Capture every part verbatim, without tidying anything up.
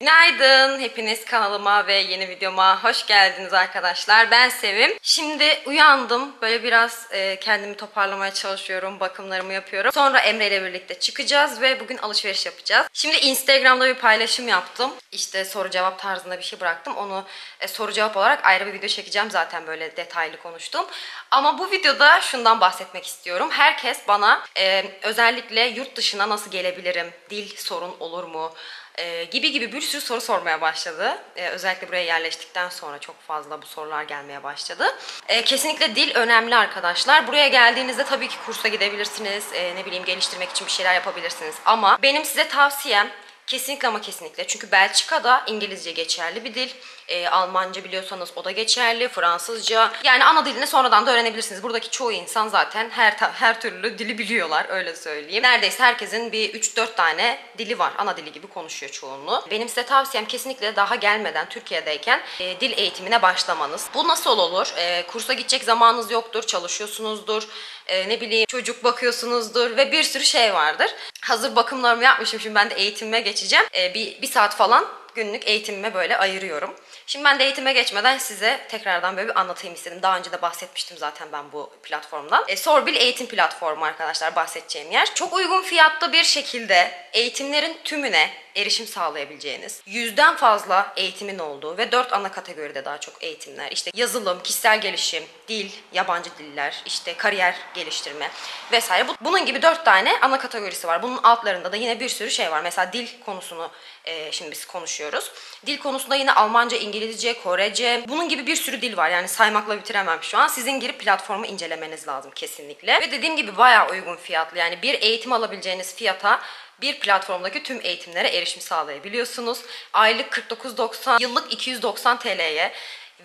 Günaydın, hepiniz kanalıma ve yeni videoma hoş geldiniz arkadaşlar. Ben Sevim. Şimdi uyandım, böyle biraz e, kendimi toparlamaya çalışıyorum, bakımlarımı yapıyorum. Sonra Emre ile birlikte çıkacağız ve bugün alışveriş yapacağız. Şimdi Instagram'da bir paylaşım yaptım. İşte soru cevap tarzında bir şey bıraktım. Onu e, soru cevap olarak ayrı bir video çekeceğim, zaten böyle detaylı konuştum. Ama bu videoda şundan bahsetmek istiyorum. Herkes bana e, özellikle yurt dışına nasıl gelebilirim, dil sorun olur mu? Ee, gibi gibi bir sürü soru sormaya başladı. Ee, özellikle buraya yerleştikten sonra çok fazla bu sorular gelmeye başladı. Ee, kesinlikle dil önemli arkadaşlar. Buraya geldiğinizde tabii ki kursa gidebilirsiniz. Ee, ne bileyim, geliştirmek için bir şeyler yapabilirsiniz. Ama benim size tavsiyem kesinlikle ama kesinlikle. Çünkü Belçika'da İngilizce geçerli bir dil. E, Almanca biliyorsanız o da geçerli. Fransızca. Yani ana dilini sonradan da öğrenebilirsiniz. Buradaki çoğu insan zaten her her türlü dili biliyorlar. Öyle söyleyeyim. Neredeyse herkesin bir üç dört tane dili var. Ana dili gibi konuşuyor çoğunluğu. Benim size tavsiyem kesinlikle daha gelmeden Türkiye'deyken e, dil eğitimine başlamanız. Bu nasıl olur? E, kursa gidecek zamanınız yoktur. Çalışıyorsunuzdur. E, ne bileyim, çocuk bakıyorsunuzdur ve bir sürü şey vardır. Hazır bakımlarımı yapmışım. Şimdi ben de eğitimime geçeceğim. E, bir, bir saat falan günlük eğitimime böyle ayırıyorum. Şimdi ben de eğitime geçmeden size tekrardan böyle bir anlatayım istedim. Daha önce de bahsetmiştim zaten ben bu platformdan. E, Sorbil eğitim platformu arkadaşlar bahsedeceğim yer. Çok uygun fiyatta bir şekilde eğitimlerin tümüne erişim sağlayabileceğiniz, yüzden fazla eğitimin olduğu ve dört ana kategoride daha çok eğitimler, işte yazılım, kişisel gelişim, dil, yabancı diller, işte kariyer geliştirme vesaire. Bunun gibi dört tane ana kategorisi var. Bunun altlarında da yine bir sürü şey var. Mesela dil konusunu e, şimdi biz konuşuyoruz. Dil konusunda yine Almanca, İngilizce, Korece, bunun gibi bir sürü dil var. Yani saymakla bitiremem şu an. Sizin girip platformu incelemeniz lazım kesinlikle. Ve dediğim gibi bayağı uygun fiyatlı. Yani bir eğitim alabileceğiniz fiyata bir platformdaki tüm eğitimlere erişim sağlayabiliyorsunuz. Aylık kırk dokuz doksan, yıllık iki yüz doksan T L'ye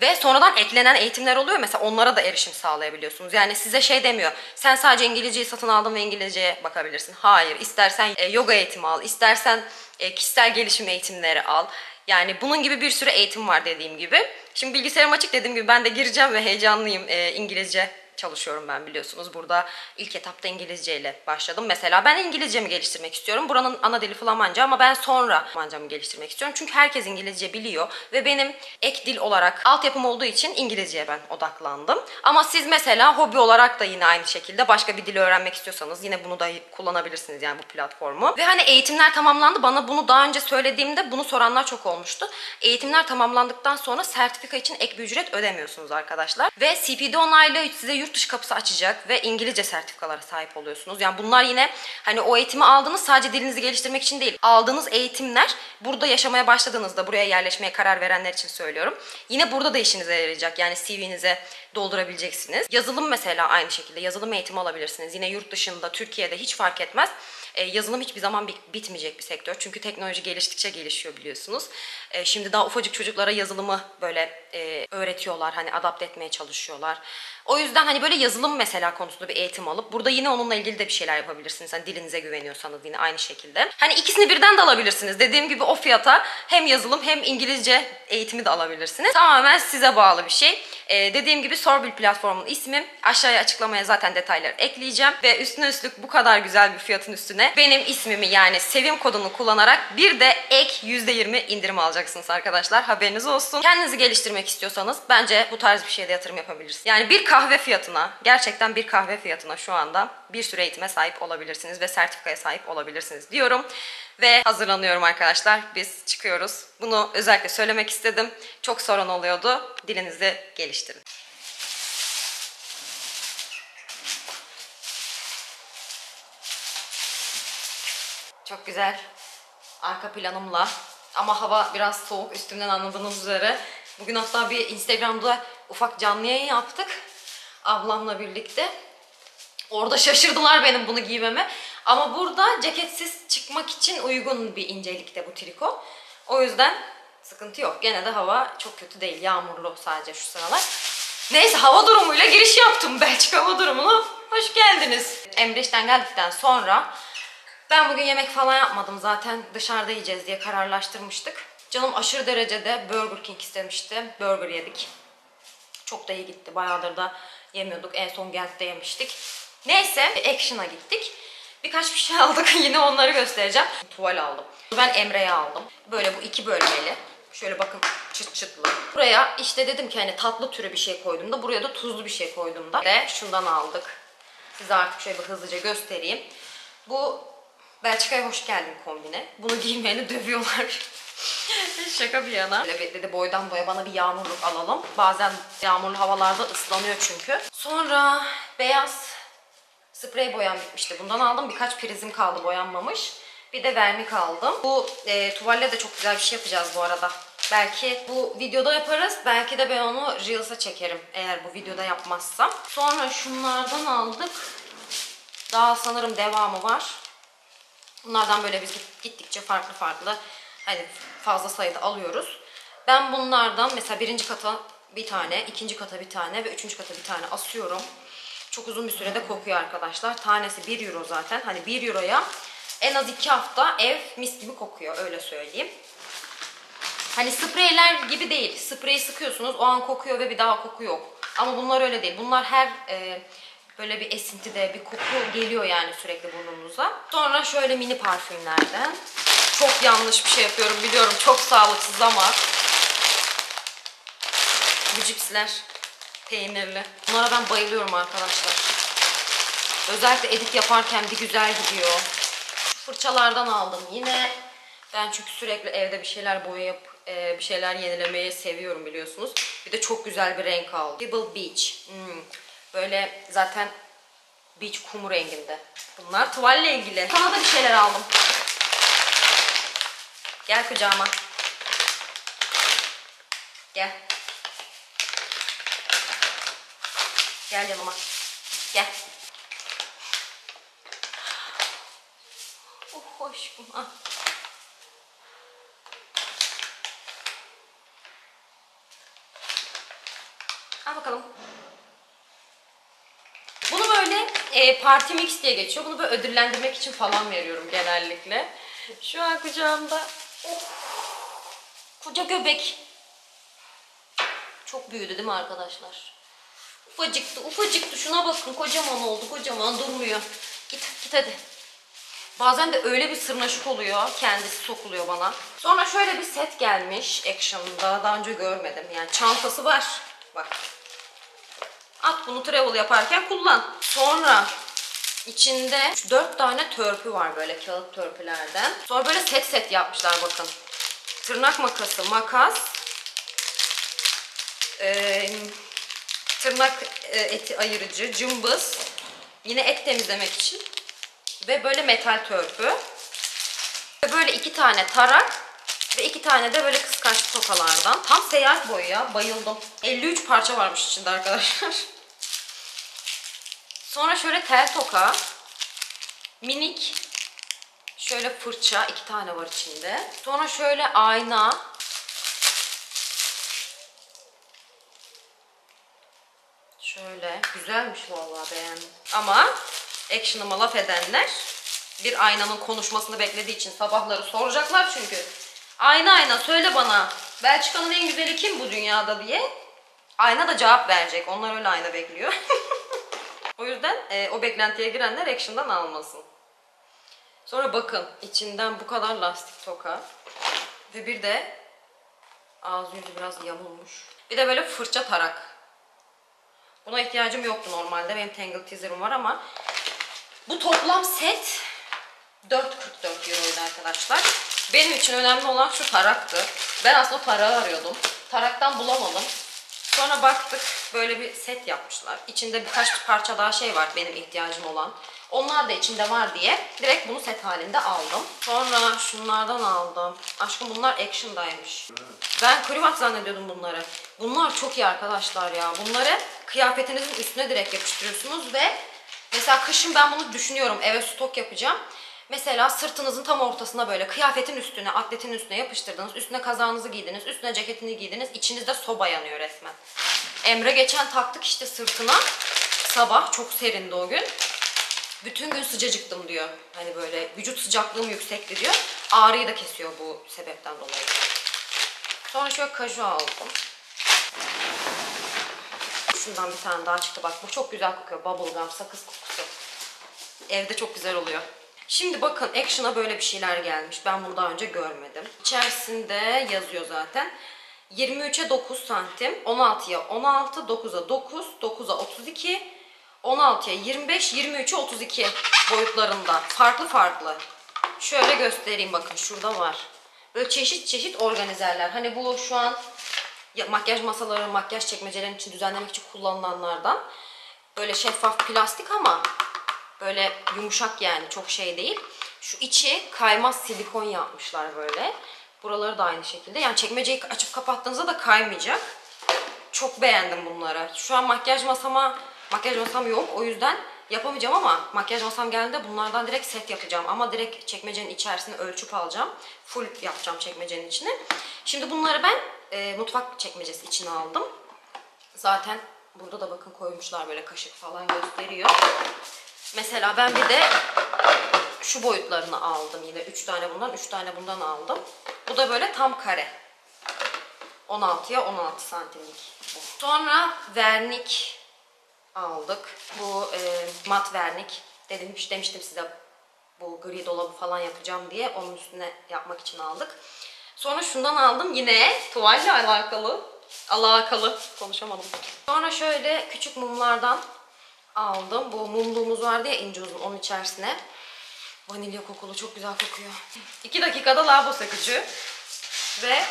ve sonradan eklenen eğitimler oluyor. Mesela onlara da erişim sağlayabiliyorsunuz. Yani size şey demiyor, sen sadece İngilizceyi satın aldın ve İngilizceye bakabilirsin. Hayır, istersen yoga eğitimi al, istersen kişisel gelişim eğitimleri al. Yani bunun gibi bir sürü eğitim var dediğim gibi. Şimdi bilgisayarım açık, dediğim gibi ben de gireceğim ve heyecanlıyım. İngilizce çalışıyorum ben, biliyorsunuz. Burada ilk etapta İngilizce ile başladım. Mesela ben İngilizcemi geliştirmek istiyorum. Buranın ana dili Flamanca ama ben sonra Flamancamı geliştirmek istiyorum. Çünkü herkes İngilizce biliyor ve benim ek dil olarak altyapım olduğu için İngilizceye ben odaklandım. Ama siz mesela hobi olarak da yine aynı şekilde başka bir dil öğrenmek istiyorsanız yine bunu da kullanabilirsiniz, yani bu platformu. Ve hani eğitimler tamamlandı. Bana bunu daha önce söylediğimde bunu soranlar çok olmuştu. Eğitimler tamamlandıktan sonra sertifika için ek bir ücret ödemiyorsunuz arkadaşlar. Ve C P D onaylı size yurt dışı kapısı açacak ve İngilizce sertifikalara sahip oluyorsunuz. Yani bunlar yine hani o eğitimi aldınız sadece dilinizi geliştirmek için değil. Aldığınız eğitimler burada yaşamaya başladığınızda, buraya yerleşmeye karar verenler için söylüyorum. Yine burada da işinize yarayacak. Yani C V'nize doldurabileceksiniz. Yazılım mesela aynı şekilde. Yazılım eğitimi alabilirsiniz. Yine yurt dışında, Türkiye'de hiç fark etmez. E, yazılım hiçbir zaman bitmeyecek bir sektör. Çünkü teknoloji geliştikçe gelişiyor, biliyorsunuz. E, şimdi daha ufacık çocuklara yazılımı böyle e, öğretiyorlar. Hani adapte etmeye çalışıyorlar. O yüzden hani böyle yazılım mesela konusunda bir eğitim alıp burada yine onunla ilgili de bir şeyler yapabilirsiniz. Hani dilinize güveniyorsanız yine aynı şekilde. Hani ikisini birden de alabilirsiniz. Dediğim gibi o fiyata hem yazılım hem İngilizce eğitimi de alabilirsiniz. Tamamen size bağlı bir şey. Ee, dediğim gibi Sorbil platformunun ismi. Aşağıya açıklamaya zaten detayları ekleyeceğim. Ve üstüne üstlük bu kadar güzel bir fiyatın üstüne benim ismimi, yani Sevim kodunu kullanarak bir de ek yüzde yirmi indirim alacaksınız arkadaşlar. Haberiniz olsun. Kendinizi geliştirmek istiyorsanız bence bu tarz bir şeyde yatırım yapabilirsiniz. Yani bir kahve fiyatına, gerçekten bir kahve fiyatına şu anda bir sürü eğitime sahip olabilirsiniz ve sertifikaya sahip olabilirsiniz diyorum. Ve hazırlanıyorum arkadaşlar. Biz çıkıyoruz. Bunu özellikle söylemek istedim. Çok sorun oluyordu. Dilinizi geliştirin. Çok güzel arka planımla, ama hava biraz soğuk, üstümden anladığınız üzere. Bugün hatta bir Instagram'da ufak canlı yayın yaptık ablamla birlikte. Orada şaşırdılar benim bunu giymeme. Ama burada ceketsiz çıkmak için uygun bir incelikte bu triko. O yüzden sıkıntı yok. Gene de hava çok kötü değil. Yağmurlu sadece şu sıralar. Neyse, hava durumuyla giriş yaptım. Belçika hava durumuna hoş geldiniz. Emre işten geldikten sonra ben bugün yemek falan yapmadım. Zaten dışarıda yiyeceğiz diye kararlaştırmıştık. Canım aşırı derecede Burger King istemişti. Burger yedik. Çok da iyi gitti. Bayağıdır da yemiyorduk. En son Gent'te yemiştik. Neyse, Action'a gittik. Birkaç bir şey aldık. Yine onları göstereceğim. Tuval aldım. Ben Emre'ye aldım. Böyle bu iki bölmeli. Şöyle bakın çıt çıtlı. Buraya işte dedim ki hani tatlı türü bir şey koydum da buraya da tuzlu bir şey koydum da. Ve şundan aldık. Size artık şöyle bir hızlıca göstereyim. Bu Belçika'ya hoş geldin kombine. Bunu giymeyeni dövüyorlar. Şaka bir yana. Böyle dedi boydan boya bana bir yağmurluk alalım. Bazen yağmurlu havalarda ıslanıyor çünkü. Sonra beyaz sprey boyam bitmişti. Bundan aldım. Birkaç prizim kaldı boyanmamış. Bir de vernik aldım. Bu e, tuvalle de çok güzel bir şey yapacağız bu arada. Belki bu videoda yaparız. Belki de ben onu Reels'a çekerim. Eğer bu videoda yapmazsam. Sonra şunlardan aldık. Daha sanırım devamı var. Bunlardan böyle biz gittikçe farklı farklı hani fazla sayıda alıyoruz. Ben bunlardan mesela birinci kata bir tane, ikinci kata bir tane ve üçüncü kata bir tane asıyorum. Çok uzun bir sürede kokuyor arkadaşlar. Tanesi bir euro zaten. Hani bir euroya en az iki hafta ev mis gibi kokuyor. Öyle söyleyeyim. Hani spreyler gibi değil. Spreyi sıkıyorsunuz o an kokuyor ve bir daha koku yok. Ama bunlar öyle değil. Bunlar her e, böyle bir esintide bir koku geliyor yani sürekli burnunuza. Sonra şöyle mini parfümlerden. Çok yanlış bir şey yapıyorum biliyorum. Çok sağlıksız ama. Bu cipsler peynirli. Bunlara ben bayılıyorum arkadaşlar. Özellikle edit yaparken bir güzel gidiyor. Fırçalardan aldım yine. Ben çünkü sürekli evde bir şeyler boyayıp e, bir şeyler yenilemeyi seviyorum biliyorsunuz. Bir de çok güzel bir renk aldım. Pebble Beach. Hmm. Böyle zaten beach kumu renginde. Bunlar tuvalle ilgili. Sana da bir şeyler aldım. Gel kucağıma. Gel. Gel yanıma. Gel. Oh aşkım ah. Al bakalım. Bunu böyle e, party mix diye geçiyor. Bunu böyle ödüllendirmek için falan veriyorum genellikle. Şu an kucağımda. Oh. Koca göbek. Çok büyüdü değil mi arkadaşlar? Ufacıktı, ufacıktı. Şuna bakın. Kocaman oldu. Kocaman durmuyor. Git, git hadi. Bazen de öyle bir sırnaşık oluyor. Kendisi sokuluyor bana. Sonra şöyle bir set gelmiş. Action'da. Daha önce görmedim. Yani çantası var. Bak. At bunu travel yaparken kullan. Sonra içinde dört tane törpü var böyle kağıt törpülerden. Sonra böyle set set yapmışlar bakın. Tırnak makası, makas. Eee... Tırnak eti ayırıcı, cımbız, yine et temizlemek için ve böyle metal törpü. Ve böyle iki tane tarak ve iki tane de böyle kıskaçlı sokalardan. Tam seyahat boyu ya, bayıldım. elli üç parça varmış içinde arkadaşlar. Sonra şöyle tel toka, minik şöyle fırça, iki tane var içinde. Sonra şöyle ayna. Şöyle. Güzelmiş vallahi beğendim. Ama Action'ıma laf edenler bir aynanın konuşmasını beklediği için sabahları soracaklar çünkü. Ayna ayna söyle bana. Belçika'nın en güzeli kim bu dünyada diye. Ayna da cevap verecek. Onlar öyle ayna bekliyor. O yüzden e, o beklentiye girenler Action'dan almasın. Sonra bakın. İçinden bu kadar lastik toka. Ve bir de ağzı yüzü biraz yamulmuş. Bir de böyle fırça tarak. Buna ihtiyacım yoktu normalde. Benim Tangle Teaser'ım var ama bu toplam set dört kırk dört euroydu arkadaşlar. Benim için önemli olan şu taraktı. Ben aslında tarağı arıyordum. Taraktan bulamadım. Sonra baktık böyle bir set yapmışlar. İçinde birkaç parça daha şey var benim ihtiyacım olan. Onlar da içinde var diye direkt bunu set halinde aldım. Sonra şunlardan aldım. Aşkım bunlar Action'daymış. Ben krivat zannediyordum bunları. Bunlar çok iyi arkadaşlar ya. Bunları kıyafetinizin üstüne direkt yapıştırıyorsunuz ve mesela kışın ben bunu düşünüyorum. Eve stok yapacağım. Mesela sırtınızın tam ortasına böyle kıyafetin üstüne, atletin üstüne yapıştırdınız. Üstüne kazağınızı giydiniz, üstüne ceketini giydiniz. İçinizde soba yanıyor resmen. Emre geçen taktık işte sırtına. Sabah çok serindi o gün. Bütün gün sıcacıktım diyor. Hani böyle vücut sıcaklığım yüksekti diyor. Ağrıyı da kesiyor bu sebepten dolayı. Sonra şöyle kaju aldım. Şundan bir tane daha çıktı. Bak bu çok güzel kokuyor. Bubblegum, sakız kokusu. evde çok güzel oluyor. Şimdi bakın Action'a böyle bir şeyler gelmiş. Ben bunu daha önce görmedim. İçerisinde yazıyor zaten. yirmi üçe dokuz santim, on altıya on altı, dokuza dokuz, dokuza otuz iki, on altıya yirmi beş, yirmi üçe otuz iki boyutlarında. Farklı farklı. Şöyle göstereyim bakın, şurada var. Böyle çeşit çeşit organizerler. Hani bu şu an makyaj masaları, makyaj çekmecelerin için düzenlemek için kullanılanlardan. Böyle şeffaf plastik ama böyle yumuşak, yani çok şey değil. Şu içi kaymaz silikon yapmışlar böyle. Buraları da aynı şekilde. Yani çekmeceyi açıp kapattığınızda da kaymayacak. Çok beğendim bunları. Şu an makyaj masama, makyaj masam yok. O yüzden yapamayacağım ama makyaj masam geldiğinde bunlardan direkt set yapacağım. Ama direkt çekmecenin içerisini ölçüp alacağım. Full yapacağım çekmecenin içini. Şimdi bunları ben e, mutfak çekmecesi içine aldım. Zaten burada da bakın koymuşlar, böyle kaşık falan gösteriyor. Mesela ben bir de şu boyutlarını aldım. Yine üç tane bundan, üç tane bundan aldım. Bu da böyle tam kare. on altıya on altı santimlik. Sonra vernik aldık. Bu e, mat vernik. Dedim, demiştim size bu gri dolabı falan yapacağım diye. Onun üstüne yapmak için aldık. Sonra şundan aldım. Yine tuvalle alakalı. Alakalı. Konuşamadım. Sonra şöyle küçük mumlardan aldım. Bu mumluğumuz vardı ya, ince uzun, onun içerisine. Vanilya kokulu, çok güzel kokuyor. iki dakikada lavabo sökücü. Ve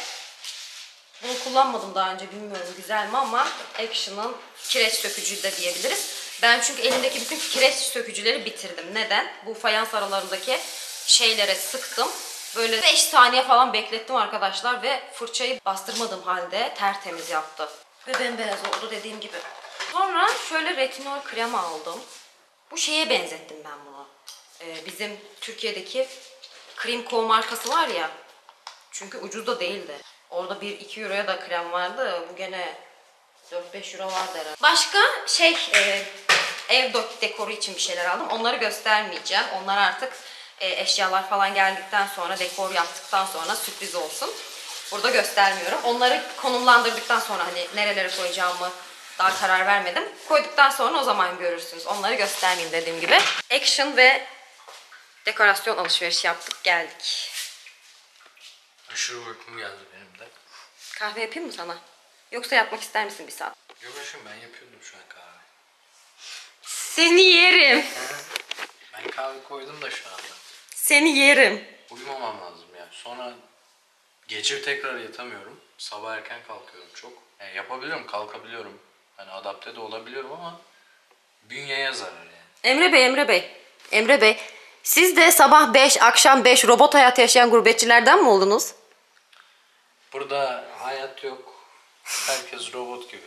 bunu kullanmadım daha önce, bilmiyorum güzel mi ama Action'ın kireç sökücü de diyebiliriz. Ben çünkü elimdeki bütün kireç sökücüleri bitirdim. Neden? Bu fayans aralarındaki şeylere sıktım. Böyle beş saniye falan beklettim arkadaşlar ve fırçayı bastırmadığım halde tertemiz yaptı. Ve bembeyaz oldu dediğim gibi. Sonra şöyle retinol kremi aldım. Bu şeye benzettim ben bunu. Bizim Türkiye'deki Cream Co. markası var ya, çünkü ucuz da değildi. Orada bir iki euroya da krem vardı. Bu gene dört beş euro vardı herhalde. Başka şey, ev dekoru için bir şeyler aldım. Onları göstermeyeceğim. Onlar artık eşyalar falan geldikten sonra, dekor yaptıktan sonra sürpriz olsun. Burada göstermiyorum. Onları konumlandırdıktan sonra, hani nerelere koyacağımı daha karar vermedim. Koyduktan sonra o zaman görürsünüz. Onları göstermeyeyim dediğim gibi. Action ve dekorasyon alışverişi yaptık, geldik. Aşırı uykum geldi benim de. Kahve yapayım mı sana? Yoksa yapmak ister misin bir saat? Yok aşkım, ben yapıyordum şu an kahve. Seni yerim. Ben kahve koydum da şu anda. Seni yerim. Uyumamam lazım ya. Sonra gece tekrar yatamıyorum. Sabah erken kalkıyorum çok. Yani yapabiliyorum, kalkabiliyorum. Hani adapte de olabiliyorum ama bünyeye zarar yani. Emre Bey, Emre Bey. Emre Bey. Siz de sabah beş, akşam beş robot hayatı yaşayan gurbetçilerden mi oldunuz? Burada hayat yok. Herkes robot gibi.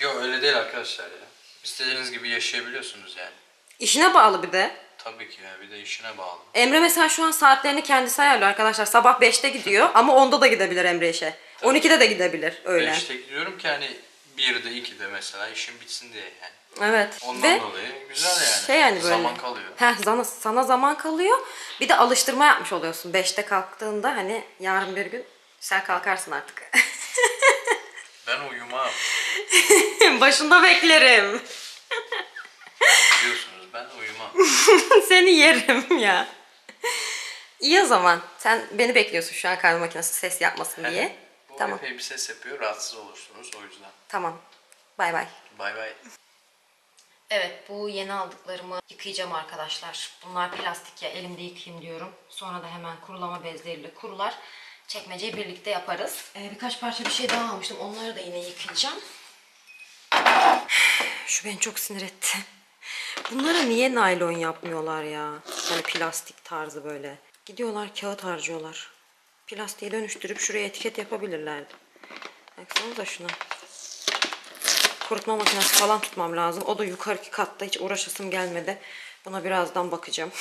Yok öyle değil arkadaşlar ya. İstediğiniz gibi yaşayabiliyorsunuz yani. İşine bağlı bir de. Tabii ki ya, bir de işine bağlı. Emre mesela şu an saatlerini kendisi ayarlıyor arkadaşlar. Sabah beşte gidiyor ama onda da gidebilir Emre işe. Tabii. on ikide de gidebilir öyle. beşte gidiyorum ki hani birde ikide mesela işim bitsin diye yani. Evet. Ondan ve dolayı güzel yani. Şey yani böyle. Zaman kalıyor. Heh, sana, sana zaman kalıyor. Bir de alıştırma yapmış oluyorsun. beşte kalktığında hani yarın bir gün sen kalkarsın artık. Ben uyumam. Başında beklerim. Biliyorsunuz ben uyumam. Seni yerim ya. İyi o zaman. Sen beni bekliyorsun şu an kahve makinesi ses yapmasın yani, diye. Bu tamam. Epey bir ses yapıyor. Rahatsız olursunuz o yüzden. Tamam. Bay bay. Bay bay. Evet, bu yeni aldıklarımı yıkayacağım arkadaşlar. Bunlar plastik ya, elimde yıkayayım diyorum. Sonra da hemen kurulama bezleriyle kurular. Çekmeceyi birlikte yaparız. Ee, birkaç parça bir şey daha almıştım. Onları da yine yıkayacağım. Şu beni çok sinir etti. Bunlara niye naylon yapmıyorlar ya? Yani plastik tarzı böyle. Gidiyorlar kağıt harcıyorlar. Plastiği dönüştürüp şuraya etiket yapabilirlerdi. Baksanıza şuna. Kurutma makinesi falan tutmam lazım. O da yukarıki katta, hiç uğraşasım gelmedi. Buna birazdan bakacağım.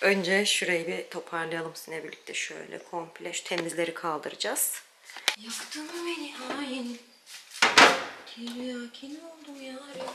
Önce şurayı bir toparlayalım sizinle birlikte. Şöyle komple şu temizleri kaldıracağız. Yaktın mı beni hain? Tiryakin oldum yarım.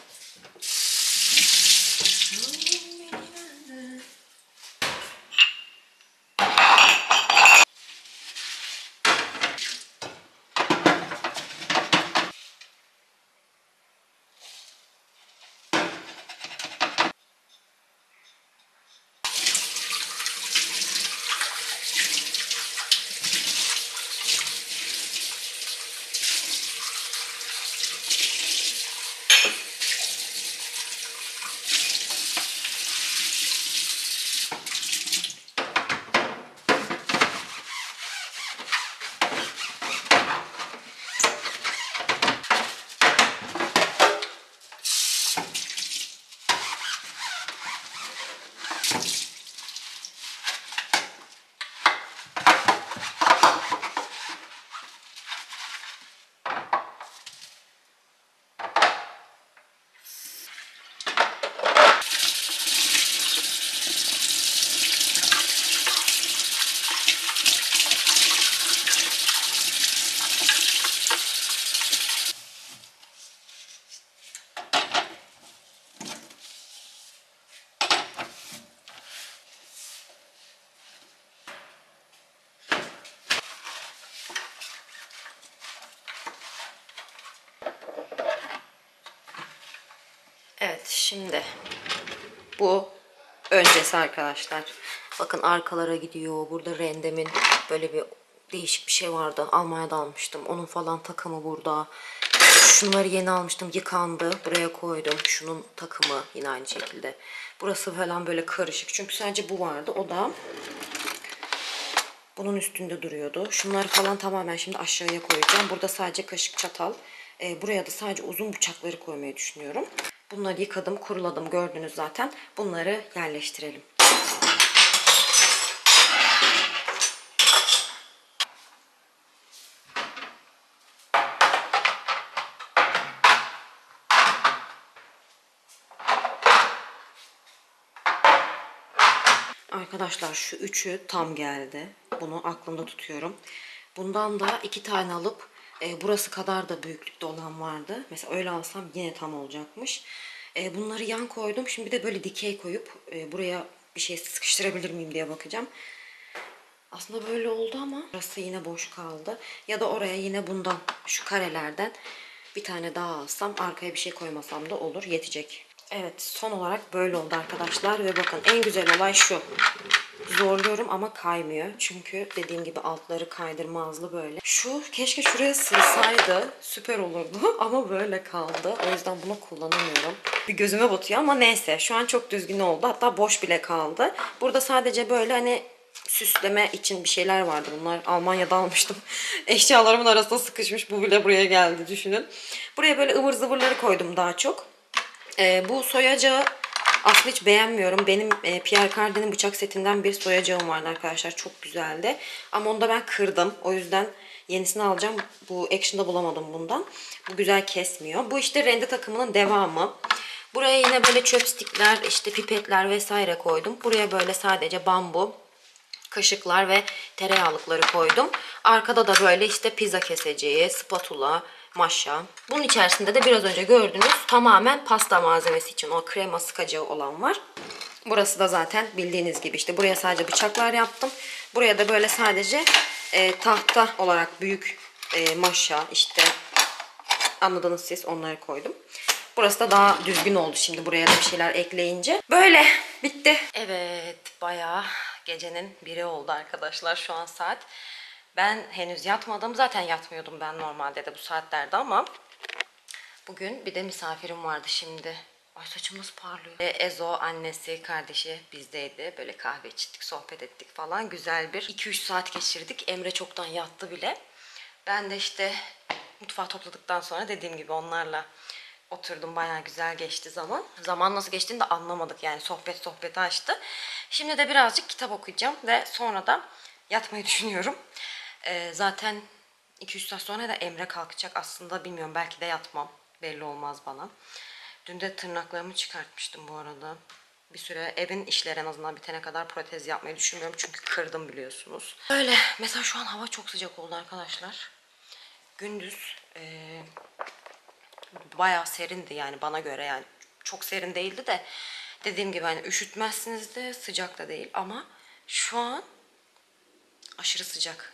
Evet, şimdi bu öncesi arkadaşlar. Bakın arkalara gidiyor. Burada rendemin böyle bir değişik bir şey vardı. Almanya'da almıştım. Onun falan takımı burada. Şunları yeni almıştım. Yıkandı. Buraya koydum. Şunun takımı yine aynı şekilde. Burası falan böyle karışık. Çünkü sadece bu vardı. O da bunun üstünde duruyordu. Şunları falan tamamen şimdi aşağıya koyacağım. Burada sadece kaşık, çatal. E, buraya da sadece uzun bıçakları koymayı düşünüyorum. Bunları yıkadım, kuruladım. Gördünüz zaten. Bunları yerleştirelim. Arkadaşlar şu üçü tam geldi. Bunu aklımda tutuyorum. Bundan da iki tane alıp e, burası kadar da büyüklükte olan vardı. Mesela öyle alsam yine tam olacakmış. E, bunları yan koydum. Şimdi de böyle dikey koyup e, buraya bir şey sıkıştırabilir miyim diye bakacağım. Aslında böyle oldu ama burası yine boş kaldı. Ya da oraya yine bundan, şu karelerden bir tane daha alsam, arkaya bir şey koymasam da olur, yetecek. Evet, son olarak böyle oldu arkadaşlar ve bakın en güzel olay şu. Zorluyorum ama kaymıyor. Çünkü dediğim gibi altları kaydırmazlı böyle. Şu keşke şuraya sığsaydı, süper olurdu ama böyle kaldı. O yüzden bunu kullanamıyorum. Bir gözüme batıyor ama neyse, şu an çok düzgün oldu. Hatta boş bile kaldı. Burada sadece böyle hani süsleme için bir şeyler vardı. Bunlar Almanya'da almıştım. Eşyalarımın arasında sıkışmış. Bu bile buraya geldi, düşünün. Buraya böyle ıvır zıvırları koydum daha çok. Ee, bu soyacağı aslında hiç beğenmiyorum. Benim e, Pierre Cardin'in bıçak setinden bir soyacağım vardı arkadaşlar. Çok güzeldi. Ama onu da ben kırdım. O yüzden yenisini alacağım. Bu Action'da bulamadım bundan. Bu güzel kesmiyor. Bu işte rende takımının devamı. Buraya yine böyle chopstickler, işte pipetler vesaire koydum. Buraya böyle sadece bambu, kaşıklar ve tereyağlıkları koydum. Arkada da böyle işte pizza keseceği, spatula, maşa. Bunun içerisinde de biraz önce gördüğünüz tamamen pasta malzemesi için o krema sıkacağı olan var. Burası da zaten bildiğiniz gibi işte buraya sadece bıçaklar yaptım. Buraya da böyle sadece e, tahta olarak büyük e, maşa, işte anladınız siz, onları koydum. Burası da daha düzgün oldu şimdi buraya da bir şeyler ekleyince. Böyle bitti. Evet, bayağı gecenin biri oldu arkadaşlar, şu an saat. Ben henüz yatmadım. Zaten yatmıyordum ben normalde de bu saatlerde ama bugün bir de misafirim vardı şimdi. Ay, saçımız parlıyor. Ezo, annesi, kardeşi bizdeydi. Böyle kahve içtik, sohbet ettik falan. Güzel bir iki üç saat geçirdik. Emre çoktan yattı bile. Ben de işte mutfağı topladıktan sonra dediğim gibi onlarla oturdum. Bayağı güzel geçti zaman. Zaman nasıl geçtiğini de anlamadık. Yani sohbet sohbeti açtı. Şimdi de birazcık kitap okuyacağım ve sonra da yatmayı düşünüyorum. Ee, zaten iki üç saat sonra da Emre kalkacak. Aslında bilmiyorum, belki de yatmam. Belli olmaz bana. Dün de tırnaklarımı çıkartmıştım bu arada. Bir süre evin işleri en azından bitene kadar protez yapmayı düşünmüyorum. Çünkü kırdım biliyorsunuz. Öyle. Mesela şu an hava çok sıcak oldu arkadaşlar. Gündüz ee, bayağı serindi yani bana göre. Yani çok serin değildi de dediğim gibi hani üşütmezsiniz de, sıcak da değil. Ama şu an aşırı sıcak.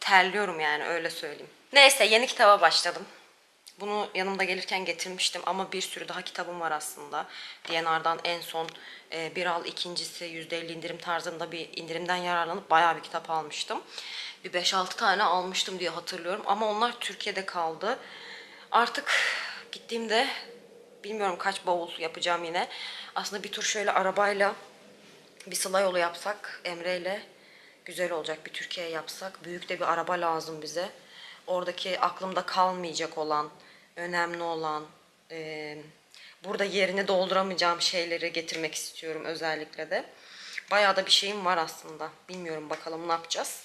Terliyorum yani, öyle söyleyeyim. Neyse, yeni kitaba başladım. Bunu yanımda gelirken getirmiştim ama bir sürü daha kitabım var aslında. D N R'dan en son e, bir al ikincisi yüzde elli indirim tarzında bir indirimden yararlanıp bayağı bir kitap almıştım. Bir beş altı tane almıştım diye hatırlıyorum ama onlar Türkiye'de kaldı. Artık gittiğimde bilmiyorum kaç bavul yapacağım yine. Aslında bir tur şöyle arabayla bir sıla yolu yapsak Emre'yle. Güzel olacak, bir Türkiye yapsak. Büyük de bir araba lazım bize. Oradaki aklımda kalmayacak olan, önemli olan, e, burada yerini dolduramayacağım şeyleri getirmek istiyorum özellikle de. Bayağı da bir şeyim var aslında. Bilmiyorum bakalım ne yapacağız.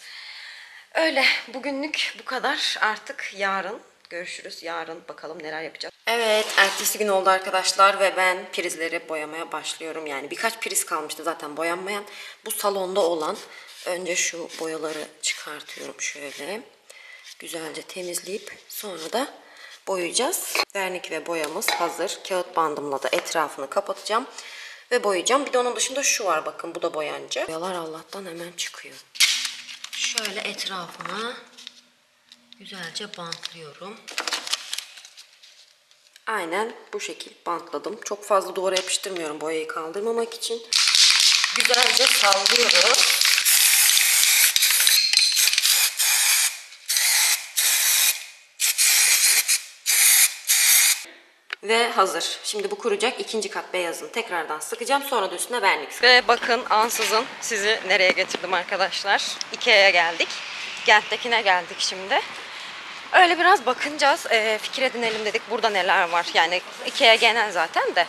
Öyle, bugünlük bu kadar. Artık yarın görüşürüz. Yarın bakalım neler yapacağız. Evet, ertesi gün oldu arkadaşlar ve ben prizleri boyamaya başlıyorum. Yani birkaç priz kalmıştı zaten boyanmayan. Bu salonda olan. Önce şu boyaları çıkartıyorum şöyle. Güzelce temizleyip sonra da boyayacağız. Vernik ve boyamız hazır. Kağıt bandımla da etrafını kapatacağım ve boyayacağım. Bir de onun dışında şu var, bakın bu da boyanacak. Boyalar Allah'tan hemen çıkıyor. Şöyle etrafına güzelce bantlıyorum. Aynen bu şekil bantladım. Çok fazla duvara yapıştırmıyorum boyayı kaldırmamak için. Güzelce sallıyoruz. Ve hazır. Şimdi bu kuruyacak. İkinci kat beyazını tekrardan sıkacağım. Sonra da üstüne vernik. Ve bakın ansızın sizi nereye getirdim arkadaşlar. Ikea'ya geldik. Gent'tekine geldik şimdi. Öyle biraz bakınacağız. E, fikir edinelim dedik. Burada neler var. Yani Ikea genel zaten de.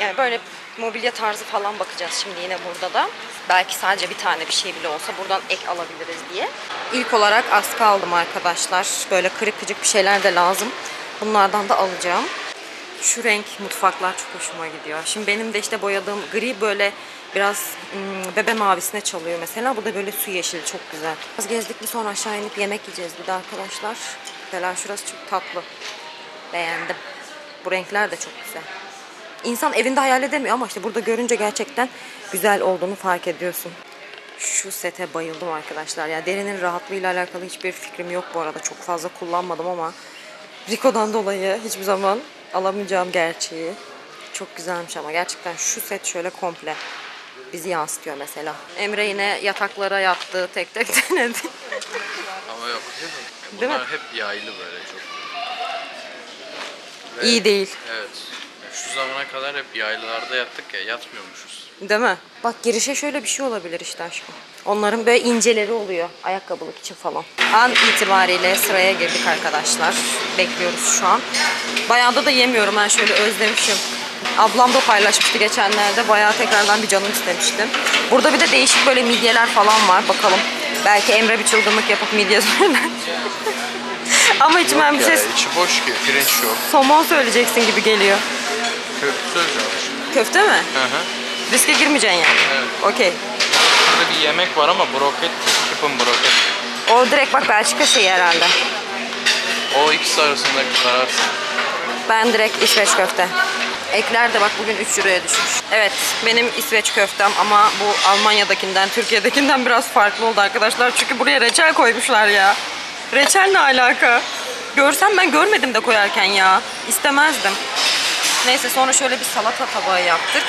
Yani böyle mobilya tarzı falan bakacağız şimdi yine burada da. Belki sadece bir tane bir şey bile olsa buradan ek alabiliriz diye. İlk olarak askı aldım arkadaşlar. Böyle kırık kıcık bir şeyler de lazım. Bunlardan da alacağım. Şu renk mutfaklar çok hoşuma gidiyor. Şimdi benim de işte boyadığım gri böyle biraz ım, bebe mavisine çalıyor mesela. Bu da böyle su yeşili, çok güzel. Biraz gezdik, bir sonra aşağı inip yemek yiyeceğiz bir de arkadaşlar. Mesela şurası çok tatlı. Beğendim. Bu renkler de çok güzel. İnsan evinde hayal edemiyor ama işte burada görünce gerçekten güzel olduğunu fark ediyorsun. Şu sete bayıldım arkadaşlar. Ya derinin rahatlığıyla alakalı hiçbir fikrim yok bu arada. Çok fazla kullanmadım ama Rico'dan dolayı hiçbir zaman alamayacağım gerçeği. Çok güzelmiş ama gerçekten şu set şöyle komple bizi yansıtıyor mesela. Emre yine yataklara yattı, tek tek denedi. Ama yok. Değil mi? Bunlar hep yaylı böyle çok. Ve İyi değil. Evet. Şu zamana kadar hep yaylılarda yattık ya, yatmıyormuşuz. Değil mi? Bak girişe şöyle bir şey olabilir işte aşkım. Onların böyle inceleri oluyor ayakkabılık için falan. An itibariyle sıraya girdik arkadaşlar. Bekliyoruz şu an. Bayağı da da yemiyorum, ben şöyle özlemişim. Ablam da paylaşmıştı geçenlerde. Bayağı tekrardan bir canım istemiştim. Burada bir de değişik böyle midyeler falan var. Bakalım. Belki Emre bir çılgınlık yapıp midye söyler. Ama hiç ben bir ses... İçi boş ki. Pirinç yok. Somon söyleyeceksin gibi geliyor. Köfte söyleyeceğim. Köfte mi? Hı hı. Riske girmeyeceksin yani. Evet. Okey. Burada bir yemek var ama broket, kipin broket. O direkt bak Belçika şeyi herhalde. O ikisi arasındaki kararsın. Ben direkt İsveç köfte. Ekler de bak bugün üç liraya düşmüş. Evet, benim İsveç köftem ama bu Almanya'dakinden, Türkiye'dekinden biraz farklı oldu arkadaşlar. Çünkü buraya reçel koymuşlar ya. Reçel ne alaka? Görsem ben görmedim de koyarken ya. İstemezdim. Neyse sonra şöyle bir salata tabağı yaptık.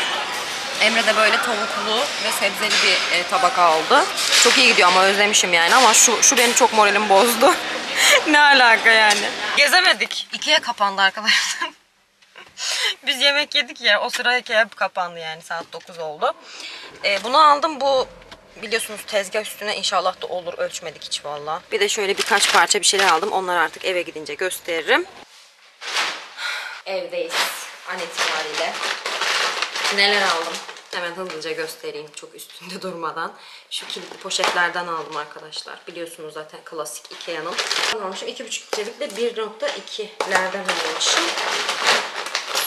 Emre de böyle tavuklu ve sebzeli bir e, tabak aldı. Çok iyi gidiyor ama özlemişim yani, ama şu, şu benim çok moralim bozdu. Ne alaka yani. Gezemedik. Ikea kapandı arkadaşlar. Biz yemek yedik ya, o sıra Ikea kapandı yani, saat dokuz oldu. E, bunu aldım, bu biliyorsunuz tezgah üstüne, inşallah da olur, ölçmedik hiç valla. Bir de şöyle birkaç parça bir şeyler aldım, onları artık eve gidince gösteririm. Evdeyiz an itibariyle. Neler aldım? Hemen hızlıca göstereyim çok üstünde durmadan. Şu kilitli poşetlerden aldım arkadaşlar. Biliyorsunuz zaten klasik Ikea'nın. Almışım iki buçuk litrelik de bir nokta iki'lerden almışım.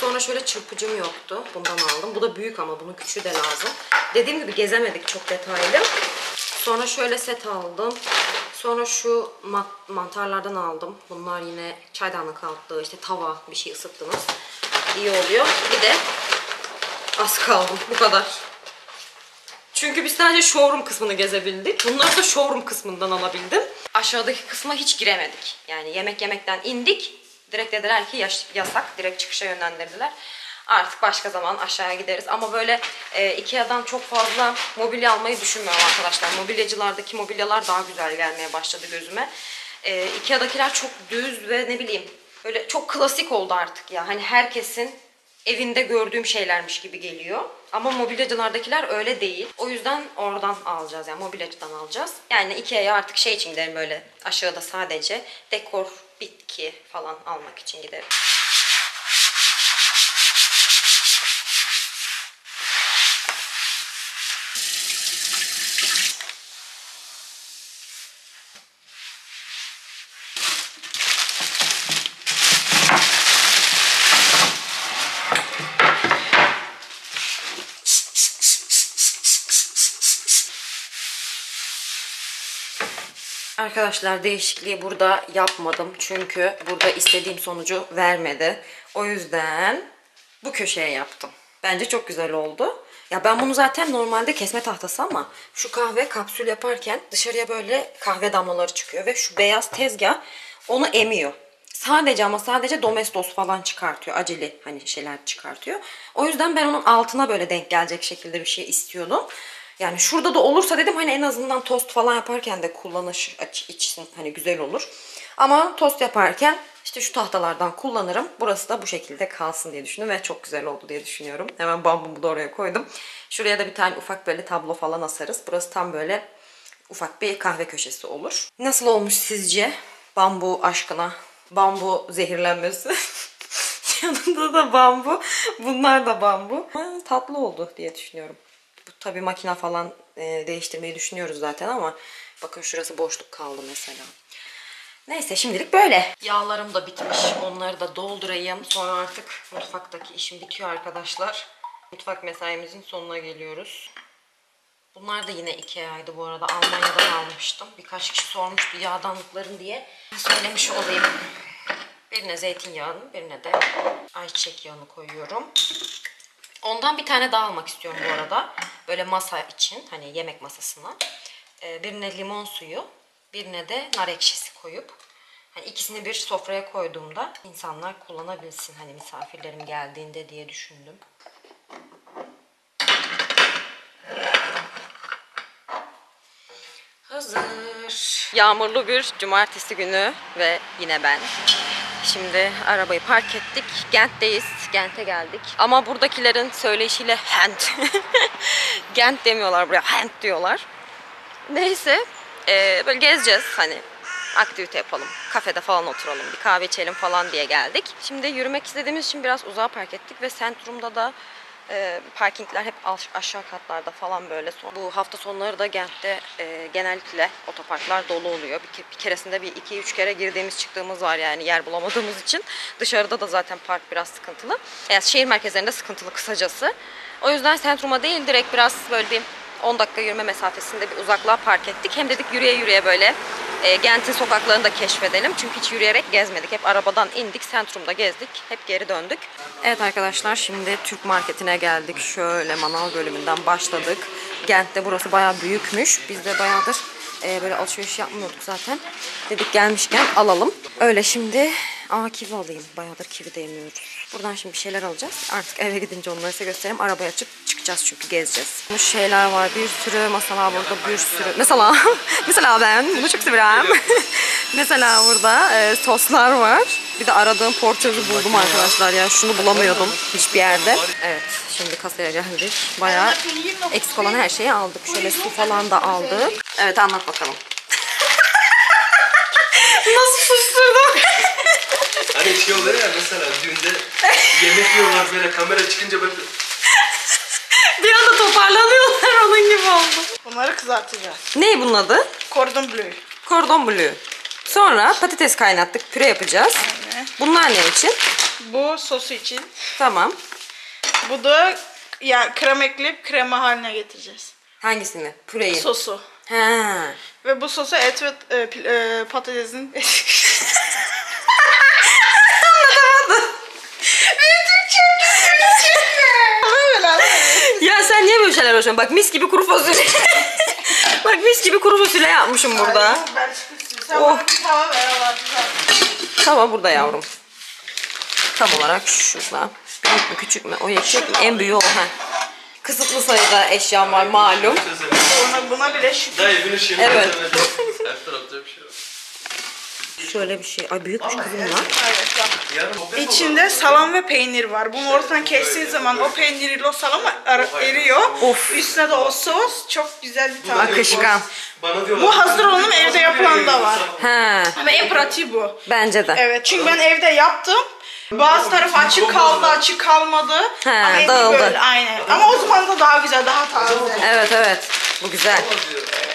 Sonra şöyle çırpıcım yoktu. Bundan aldım. Bu da büyük ama bunun küçüğü de lazım. Dediğim gibi gezemedik çok detaylı. Sonra şöyle set aldım. Sonra şu mantarlardan aldım. Bunlar yine çaydanlık altlığı, işte tava, bir şey ısıttınız. İyi oluyor. Bir de az kaldım. Bu kadar. Çünkü biz sadece showroom kısmını gezebildik. Bunları da showroom kısmından alabildim. Aşağıdaki kısma hiç giremedik. Yani yemek yemekten indik. Direkt dediler ki yasak. Direkt çıkışa yönlendirdiler. Artık başka zaman aşağıya gideriz. Ama böyle e, Ikea'dan çok fazla mobilya almayı düşünmüyorum arkadaşlar. Mobilyacılardaki mobilyalar daha güzel gelmeye başladı gözüme. E, Ikea'dakiler çok düz ve ne bileyim böyle çok klasik oldu artık ya. Hani herkesin evinde gördüğüm şeylermiş gibi geliyor. Ama mobilyacılardakiler öyle değil. O yüzden oradan alacağız yani, mobilyacıdan alacağız. Yani Ikea'ya artık şey için giderim, böyle aşağıda sadece dekor, bitki falan almak için giderim. Arkadaşlar değişikliği burada yapmadım. Çünkü burada istediğim sonucu vermedi. O yüzden bu köşeye yaptım. Bence çok güzel oldu. Ya ben bunu zaten normalde kesme tahtası ama şu kahve kapsül yaparken dışarıya böyle kahve damlaları çıkıyor ve şu beyaz tezgah onu emiyor. Sadece ama sadece domestos falan çıkartıyor. Aceli hani şeyler çıkartıyor. O yüzden ben onun altına böyle denk gelecek şekilde bir şey istiyordum. Yani şurada da olursa dedim hani en azından tost falan yaparken de kullanış için hani güzel olur. Ama tost yaparken işte şu tahtalardan kullanırım. Burası da bu şekilde kalsın diye düşündüm ve çok güzel oldu diye düşünüyorum. Hemen bambumu da oraya koydum. Şuraya da bir tane ufak böyle tablo falan asarız. Burası tam böyle ufak bir kahve köşesi olur. Nasıl olmuş sizce? Bambu aşkına. Bambu zehirlenmesi. Yanında da bambu. Bunlar da bambu. Ha, tatlı oldu diye düşünüyorum. Bu tabii makine falan e, değiştirmeyi düşünüyoruz zaten ama bakın şurası boşluk kaldı mesela. Neyse şimdilik böyle. Yağlarım da bitmiş. Onları da doldurayım. Sonra artık mutfaktaki işim bitiyor arkadaşlar. Mutfak mesaimizin sonuna geliyoruz. Bunlar da yine Ikea'ydı bu arada. Almanya'dan almıştım. Birkaç kişi sormuştu yağdanlıkların diye. Söylemiş olayım. Birine zeytinyağını, birine de ayçiçek yağını koyuyorum. Ondan bir tane daha almak istiyorum bu arada. Böyle masa için. Hani yemek masasına. Birine limon suyu. Birine de nar ekşisi koyup hani ikisini bir sofraya koyduğumda insanlar kullanabilsin hani misafirlerim geldiğinde diye düşündüm. Hazır. Yağmurlu bir cumartesi günü ve yine ben. Şimdi arabayı park ettik. Gent'teyiz. Gent'e geldik. Ama buradakilerin söyleyişiyle Hent. Gent demiyorlar buraya. Hent diyorlar. Neyse. Ee, böyle gezeceğiz hani aktivite yapalım, kafede falan oturalım, bir kahve içelim falan diye geldik. Şimdi yürümek istediğimiz için biraz uzağa park ettik ve Centrum'da da e, parkingler hep aşağı katlarda falan böyle. Bu hafta sonları da Gent'te e, genellikle otoparklar dolu oluyor. Bir, bir keresinde bir iki üç kere girdiğimiz çıktığımız var yani yer bulamadığımız için. Dışarıda da zaten park biraz sıkıntılı. Yani şehir merkezlerinde sıkıntılı kısacası. O yüzden Centrum'a değil direkt biraz böyle bir on dakika yürüme mesafesinde bir uzaklığa park ettik. Hem dedik yürüye yürüye böyle e, Gent'in sokaklarını da keşfedelim. Çünkü hiç yürüyerek gezmedik. Hep arabadan indik, Centrum'da gezdik. Hep geri döndük. Evet arkadaşlar şimdi Türk marketine geldik. Şöyle manav bölümünden başladık. Gent'te burası bayağı büyükmüş. Biz de bayağıdır e, böyle alışveriş yapmıyorduk zaten. Dedik gelmişken alalım. Öyle şimdi aa kivi alayım. Bayağıdır kivi de yemiyoruz. Buradan şimdi bir şeyler alacağız. Artık eve gidince onları size göstereyim. Arabaya çık. Çünkü gezeceğiz. Bu şeyler var. Bir sürü mesela burada bir sürü. Mesela mesela ben bunu çok seviyorum. Mesela burada e, soslar var. Bir de aradığım portözü buldum arkadaşlar ya. Şunu bulamıyordum hiçbir yerde. Evet. Şimdi kasaya geldik. Bayağı eksik olan her şeyi aldık. Şöyle su falan da aldık. Evet anlat bakalım. Nasıl fısırdım? Hani şey oluyor ya mesela düğünde yemek yiyorlar böyle kamera çıkınca böyle bir anda toparlanıyorlar onun gibi oldu. Bunları kızartacağız. Ne bunun adı? Cordon bleu. Cordon bleu. Sonra patates kaynattık, püre yapacağız. Aynen. Bunlar ne için? Bu sosu için. Tamam. Bu da yani krem ekleyip krema haline getireceğiz. Hangisini? Püreyi. Sosu. Ha. Ve bu sosu et ve e, e, patatesin. Anlatamadım. Ya sen niye böyle şeyler hoşlanıyorsun? Bak mis gibi kuru fasulye. Bak mis gibi kuru fasulye yapmışım burada. Ay, ben sen oh. Tamam, tamam burada yavrum. Tam olarak şurada. Büyük mü küçük mü? O yetecek mi? En büyüğü o. Heh. Kısıtlı sayıda eşyam var malum. Ona, buna bile şükür. Evet. Şöyle bir şey. Ay büyük bir kızım var. Evet, İçinde salam ve peynir var. Bunu ortadan kestiğin zaman o peynirli o salam eriyor. Of. Üstüne de o sos çok güzel bir tane. Akışkan. Bu hazır olanım evde yapılan da var. He. Ama en pratiği bu. Bence de. Evet çünkü ben evde yaptım. Bazı taraf açık kaldı, açık kalmadı. He, dağıldı. Böyle, aynen. Ama o zaman da daha güzel, daha taze. Evet evet. Bu güzel.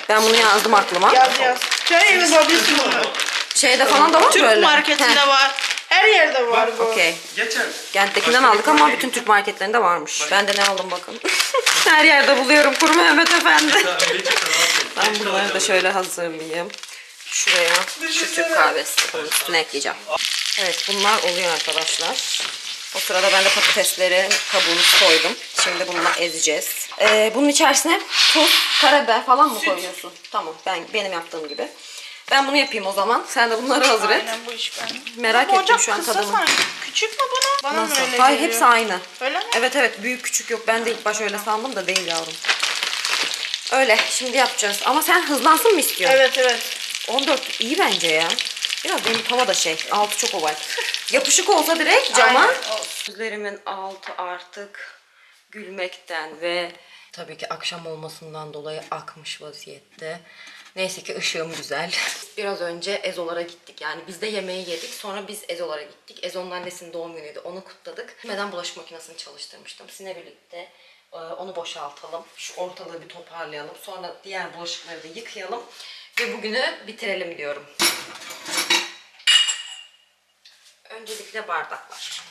Ben bunu yazdım aklıma. Yaz yaz. Sen evde yapabilirsin bunu. Şeyde falan da var Türk böyle. Türk marketinde He. var. Her yerde var bu. Okay. Gent'tekinden aldık ama bütün Türk marketlerinde varmış. Ben de ne aldım bakın. Her yerde buluyorum kuru Mehmet Efendi. Ben bunları da şöyle hazırlayayım. Şuraya şu Türk kahvesi üstüne ekleyeceğim. Evet bunlar oluyor arkadaşlar. O sırada ben de patatesleri kabuğunu koydum. Şimdi bununla ezeceğiz. Ee, bunun içerisine tuz, karabiber falan mı koyuyorsun? Tamam ben benim yaptığım gibi. Ben bunu yapayım o zaman. Sen de bunları hazır et. Aynen bu iş ben. Merak ama ettim şu an tadını. Hocam kısa küçük mü bana? Bana nasıl? Öyle hayır geliyor. Hepsi aynı. Öyle mi? Evet evet büyük küçük yok. Ben de ilk başta öyle sandım da değil yavrum. Öyle şimdi yapacağız. Ama sen hızlansın mı istiyorsun? Evet evet. on dört iyi bence ya. Biraz benim tava da şey. Altı çok oval. Yapışık olsa direkt cama. Gözlerimin altı artık gülmekten ve tabii ki akşam olmasından dolayı akmış vaziyette. Neyse ki ışığım güzel. Biraz önce Ezolara gittik. Yani biz de yemeği yedik. Sonra biz Ezolara gittik. Ezo'nun annesinin doğum günüydü. Onu kutladık. Neden bulaşık makinesini çalıştırmıştım. Sizinle birlikte onu boşaltalım. Şu ortalığı bir toparlayalım. Sonra diğer bulaşıkları da yıkayalım. Ve bugünü bitirelim diyorum. Öncelikle bardaklar.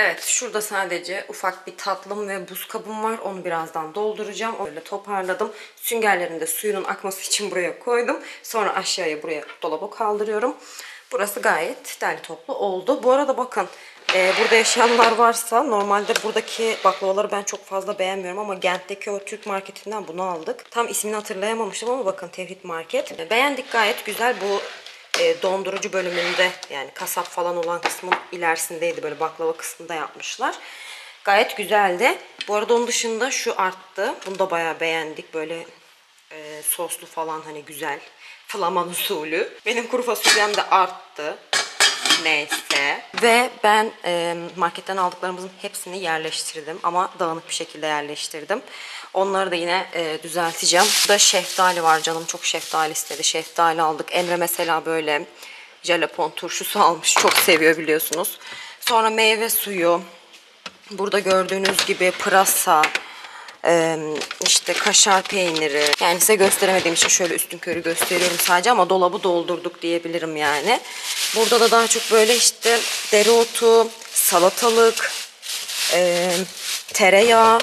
Evet, şurada sadece ufak bir tatlım ve buz kabım var. Onu birazdan dolduracağım. Öyle toparladım. Süngerlerini de suyunun akması için buraya koydum. Sonra aşağıya buraya dolaba kaldırıyorum. Burası gayet derli toplu oldu. Bu arada bakın, e, burada yaşayanlar varsa, normalde buradaki baklavaları ben çok fazla beğenmiyorum ama Gent'teki o Türk marketinden bunu aldık. Tam ismini hatırlayamamıştım ama bakın Tevhid market. Beğendik, gayet güzel bu. E, dondurucu bölümünde, yani kasap falan olan kısmın ilerisindeydi, böyle baklava kısmında yapmışlar. Gayet güzeldi. Bu arada onun dışında şu arttı. Bunu da bayağı beğendik. Böyle e, soslu falan, hani güzel. Flaman usulü. Benim kuru fasulyem de arttı. Neyse. Ve ben e, marketten aldıklarımızın hepsini yerleştirdim. Ama dağınık bir şekilde yerleştirdim. Onları da yine e, düzelteceğim. Burada şeftali var canım. Çok şeftali istedi. Şeftali aldık. Emre mesela böyle jalapon turşusu almış. Çok seviyor biliyorsunuz. Sonra meyve suyu. Burada gördüğünüz gibi pırasa. E, işte kaşar peyniri. Yani size gösteremediğim için şöyle üstün körü gösteriyorum sadece. Ama dolabı doldurduk diyebilirim yani. Burada da daha çok böyle işte dereotu, salatalık, e, tereyağı.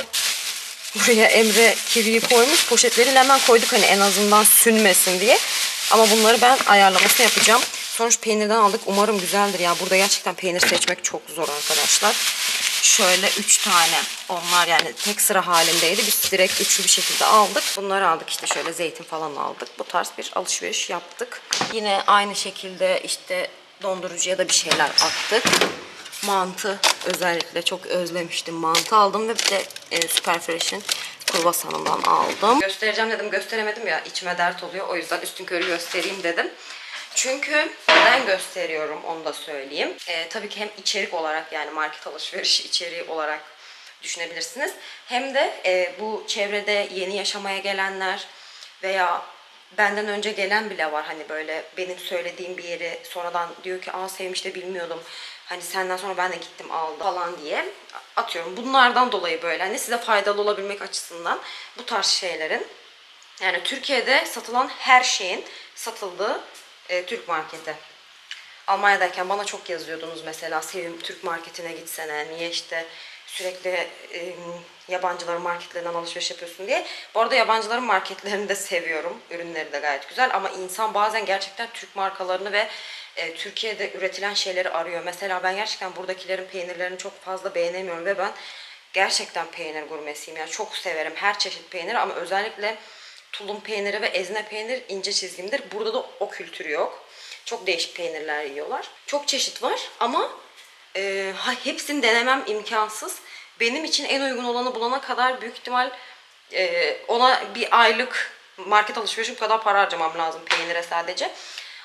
Buraya Emre kiriyi koymuş. Poşetlerini hemen koyduk, hani en azından sünmesin diye. Ama bunları ben ayarlaması yapacağım. Sonuç peynirden aldık. Umarım güzeldir ya. Burada gerçekten peynir seçmek çok zor arkadaşlar. Şöyle üç tane. Onlar yani tek sıra halindeydi. Biz direkt üçlü bir şekilde aldık. Bunları aldık işte, şöyle zeytin falan aldık. Bu tarz bir alışveriş yaptık. Yine aynı şekilde işte dondurucuya da bir şeyler attık. Mantı özellikle çok özlemiştim. Mantı aldım ve bir de e, Superfresh'in kruvasanından aldım. Göstereceğim dedim, gösteremedim ya, içime dert oluyor. O yüzden üstünkörü göstereyim dedim. Çünkü neden gösteriyorum onu da söyleyeyim. E, tabii ki hem içerik olarak, yani market alışverişi içeriği olarak düşünebilirsiniz. Hem de e, bu çevrede yeni yaşamaya gelenler veya benden önce gelen bile var. Hani böyle benim söylediğim bir yeri sonradan diyor ki, aa sevmiş de bilmiyordum. Hani senden sonra ben de gittim aldım falan diye atıyorum. Bunlardan dolayı böyle hani size faydalı olabilmek açısından bu tarz şeylerin, yani Türkiye'de satılan her şeyin satıldığı e, Türk marketi. Almanya'dayken bana çok yazıyordunuz mesela, Sevim Türk marketine gitsene, niye işte sürekli e, yabancıların marketlerinden alışveriş yapıyorsun diye. Bu arada yabancıların marketlerini de seviyorum. Ürünleri de gayet güzel ama insan bazen gerçekten Türk markalarını ve e, Türkiye'de üretilen şeyleri arıyor. Mesela ben gerçekten buradakilerin peynirlerini çok fazla beğenemiyorum ve ben gerçekten peynir gurmesiyim. Yani çok severim her çeşit peyniri ama özellikle tulum peyniri ve ezme peynir ince çizgimdir. Burada da o kültür yok. Çok değişik peynirler yiyorlar. Çok çeşit var ama e, ha, hepsini denemem imkansız. Benim için en uygun olanı bulana kadar büyük ihtimal e, ona bir aylık market alışverişim kadar para harcamam lazım peynire sadece.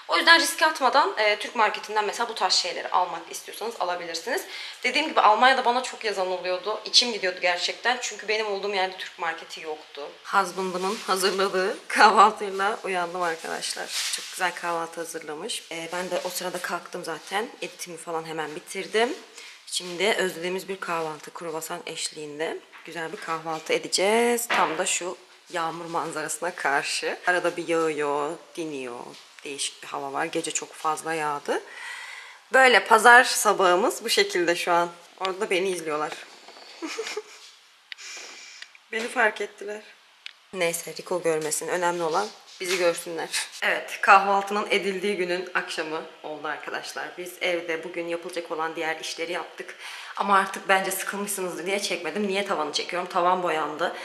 O yüzden risk atmadan e, Türk marketinden mesela bu tarz şeyleri almak istiyorsanız alabilirsiniz. Dediğim gibi Almanya'da bana çok yazan oluyordu. İçim gidiyordu gerçekten. Çünkü benim olduğum yerde Türk marketi yoktu. Husband'ımın hazırladığı kahvaltıyla uyandım arkadaşlar. Çok güzel kahvaltı hazırlamış. E, ben de o sırada kalktım zaten. Editimi falan hemen bitirdim. Şimdi özlediğimiz bir kahvaltı, kruvasan eşliğinde güzel bir kahvaltı edeceğiz. Tam da şu yağmur manzarasına karşı. Arada bir yağıyor, diniyor. Değişik bir hava var. Gece çok fazla yağdı. Böyle pazar sabahımız bu şekilde şu an. Orada beni izliyorlar. Beni fark ettiler. Neyse, Rico görmesin. Önemli olan bizi görsünler. Evet, kahvaltının edildiği günün akşamı oldu arkadaşlar. Biz evde bugün yapılacak olan diğer işleri yaptık. Ama artık bence sıkılmışsınızdır diye çekmedim. Niye tavanı çekiyorum? Tavan boyandı.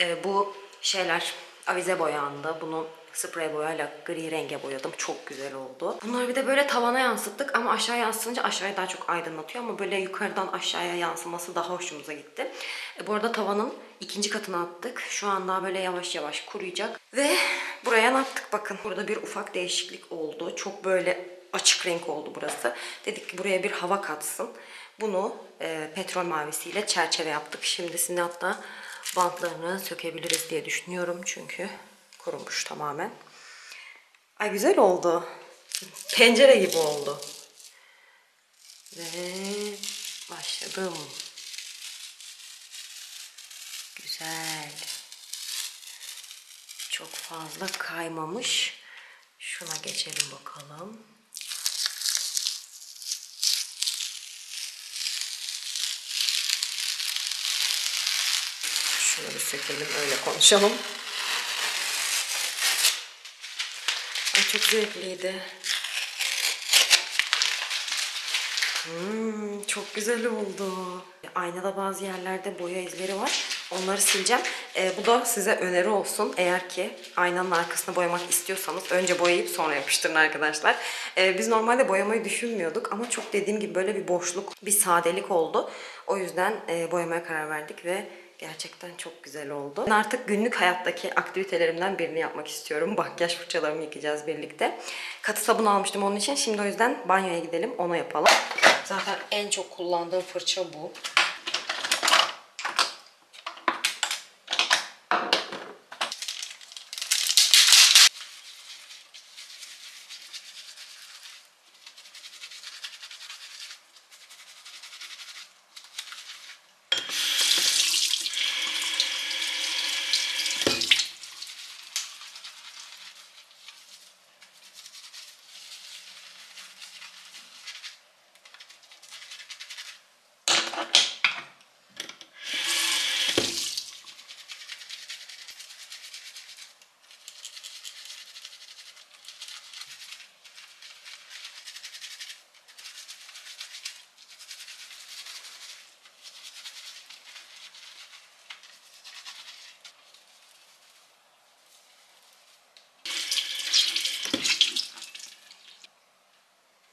Ee, bu şeyler avize boyandı. Bunu sprey boyayla gri renge boyadım. Çok güzel oldu. Bunları bir de böyle tavana yansıttık ama aşağı yansıtınca aşağıya daha çok aydınlatıyor ama böyle yukarıdan aşağıya yansıması daha hoşumuza gitti. E, bu arada tavanın ikinci katına attık. Şu an daha böyle yavaş yavaş kuruyacak. Ve buraya ne yaptık bakın. Burada bir ufak değişiklik oldu. Çok böyle açık renk oldu burası. Dedik ki buraya bir hava katsın. Bunu e, petrol mavisiyle çerçeve yaptık. Şimdi hatta bantlarını sökebiliriz diye düşünüyorum çünkü kurumuş tamamen. Ay güzel oldu. Pencere gibi oldu. Ve başladım. Güzel. Çok fazla kaymamış. Şuna geçelim bakalım. Şunu bir sökelim, öyle konuşalım. Çok zevkliydi. Hmm, çok güzel oldu. Aynada bazı yerlerde boya izleri var. Onları sileceğim. Ee, bu da size öneri olsun. Eğer ki aynanın arkasını boyamak istiyorsanız önce boyayıp sonra yapıştırın arkadaşlar. Ee, biz normalde boyamayı düşünmüyorduk ama çok dediğim gibi böyle bir boşluk, bir sadelik oldu. O yüzden e, boyamaya karar verdik ve gerçekten çok güzel oldu. Ben artık günlük hayattaki aktivitelerimden birini yapmak istiyorum. Makyaj fırçalarımı yıkayacağız birlikte. Katı sabun almıştım onun için. Şimdi o yüzden banyoya gidelim, onu yapalım. Zaten en çok kullandığım fırça bu.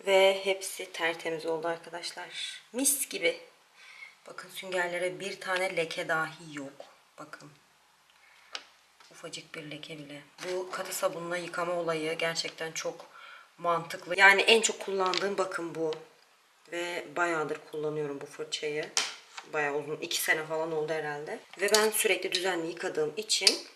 Ve hepsi tertemiz oldu arkadaşlar. Mis gibi. Bakın süngerlere bir tane leke dahi yok. Bakın. Ufacık bir leke bile. Bu katı sabunla yıkama olayı gerçekten çok mantıklı. Yani en çok kullandığım bakın bu. Ve bayağıdır kullanıyorum bu fırçayı. Bayağı uzun. iki sene falan oldu herhalde. Ve ben sürekli düzenli yıkadığım için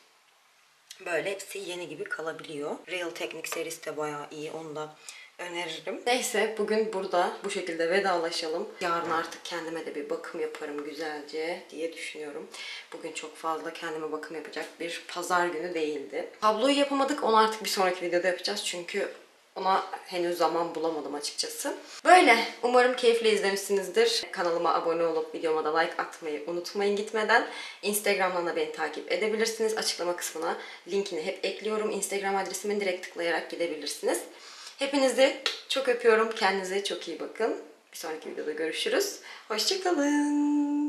böyle hepsi yeni gibi kalabiliyor. Real Technique serisi de bayağı iyi. Onu da öneririm. Neyse, bugün burada bu şekilde vedalaşalım. Yarın artık kendime de bir bakım yaparım güzelce diye düşünüyorum. Bugün çok fazla kendime bakım yapacak bir pazar günü değildi. Tabloyu yapamadık. Onu artık bir sonraki videoda yapacağız. Çünkü ona henüz zaman bulamadım açıkçası. Böyle. Umarım keyifle izlemişsinizdir. Kanalıma abone olup videoma da like atmayı unutmayın gitmeden. Instagram'dan da beni takip edebilirsiniz. Açıklama kısmına linkini hep ekliyorum. Instagram adresime direkt tıklayarak gidebilirsiniz. Hepinizi çok öpüyorum. Kendinize çok iyi bakın. Bir sonraki videoda görüşürüz. Hoşça kalın.